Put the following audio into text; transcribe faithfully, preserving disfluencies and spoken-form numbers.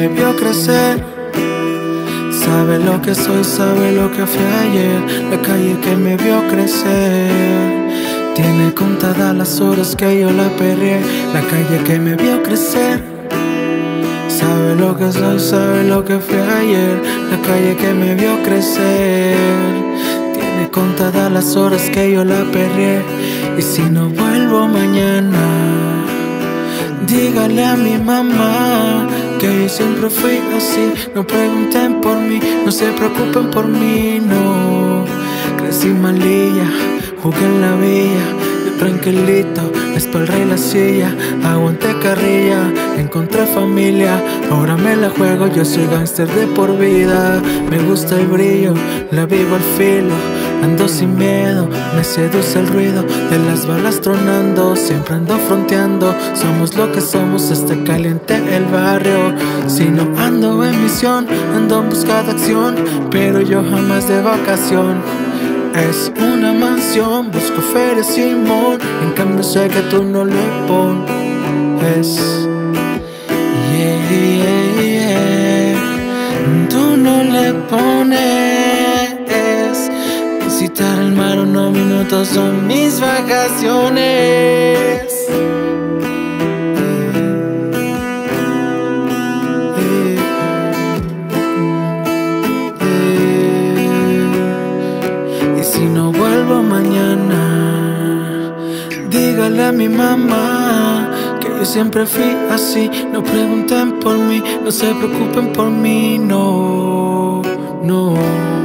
me vio crecer. Sabe lo que soy, sabe lo que fui ayer. La calle que me vio crecer. Tiene contadas las horas que yo la perreé. La calle que me vio crecer. Sabe lo que soy, sabe lo que fui ayer. La calle que me vio crecer. Tiene contadas las horas que yo la perreé. Y si no vuelvo mañana, dígale a mi mamá que yo siempre fui así. No pregunten por mí, no se preocupen por mí, no. Crecí malilla, jugué en la villa, tranquilito, la espalda y la silla. Aguanté carrilla, encontré familia, ahora me la juego. Yo soy gángster de por vida. Me gusta el brillo, la vivo al filo. Ando sin miedo, me seduce el ruido de las balas tronando. Siempre ando fronteando, somos lo que somos, está caliente el barrio. Si no ando en misión, ando en busca de acción, pero yo jamás de vacación. Es una mansión, busco Feria Simón, en cambio sé que tú no le pones. Yeah, yeah, yeah. Tú no le pones. Visitar el mar unos minutos son mis vacaciones. Mañana, dígale a mi mamá que yo siempre fui así. No pregunten por mí, no se preocupen por mí, no, no.